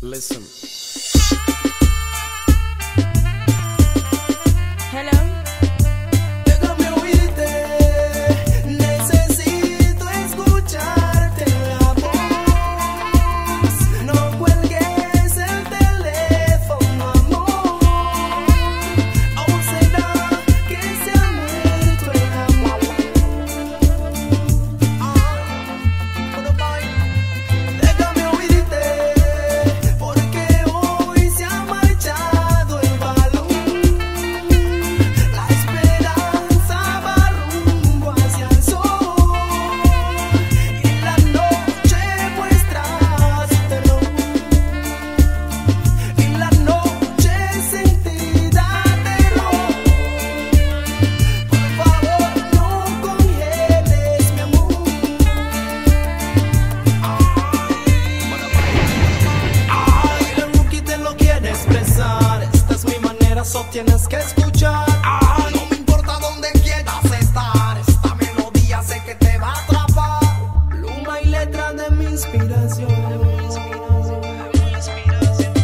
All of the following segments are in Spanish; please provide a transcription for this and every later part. Listen. Hello. Eso tienes que escuchar. Ah, no me importa dónde quieras estar, esta melodía sé que te va a atrapar. Pluma y letra de mi inspiración, de mi inspiración, de mi inspiración.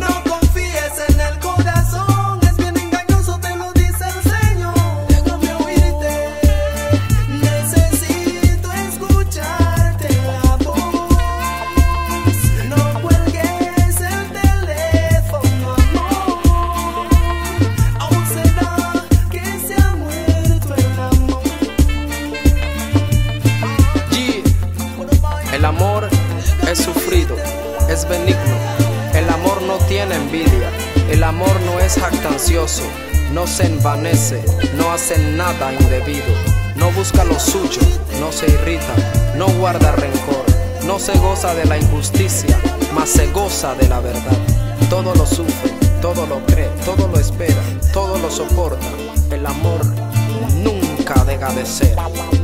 No confíes en el corazón, es bien engañoso, te lo dice el Señor. Déjame oírte, necesito escucharte la voz. No cuelgues el teléfono, amor. El amor es sufrido, es benigno, el amor no tiene envidia, el amor no es jactancioso, no se envanece, no hace nada indebido, no busca lo suyo, no se irrita, no guarda rencor, no se goza de la injusticia, mas se goza de la verdad, todo lo sufre, todo lo cree, todo lo espera, todo lo soporta, el amor nunca deja de ser.